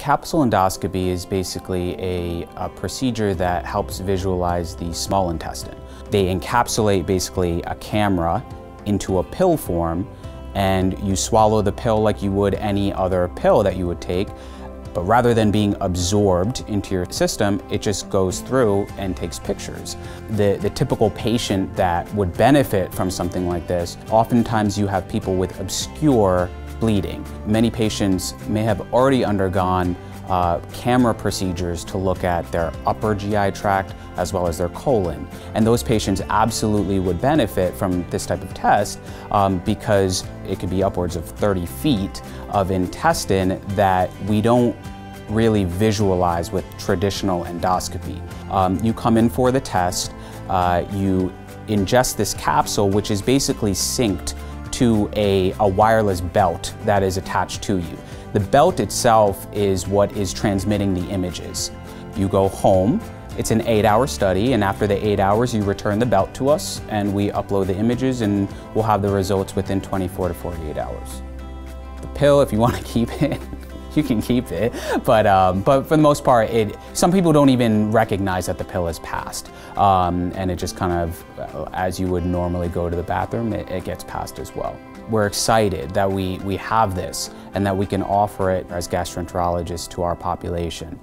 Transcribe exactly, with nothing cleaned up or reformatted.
Capsule endoscopy is basically a, a procedure that helps visualize the small intestine. They encapsulate basically a camera into a pill form, and you swallow the pill like you would any other pill that you would take, but rather than being absorbed into your system, it just goes through and takes pictures. The, the typical patient that would benefit from something like this, oftentimes you have people with obscure bleeding. Many patients may have already undergone uh, camera procedures to look at their upper G I tract as well as their colon. And those patients absolutely would benefit from this type of test um, because it could be upwards of thirty feet of intestine that we don't really visualize with traditional endoscopy. Um, you come in for the test, uh, you ingest this capsule, which is basically synced to a, a wireless belt that is attached to you. The belt itself is what is transmitting the images. You go home, it's an eight hour study, and after the eight hours you return the belt to us and we upload the images, and we'll have the results within twenty-four to forty-eight hours. The pill, if you want to keep it, you can keep it, but um, but for the most part, it some people don't even recognize that the pill has passed, um, and it just kind of, as you would normally go to the bathroom, it, it gets passed as well. We're excited that we we have this and that we can offer it as gastroenterologists to our population.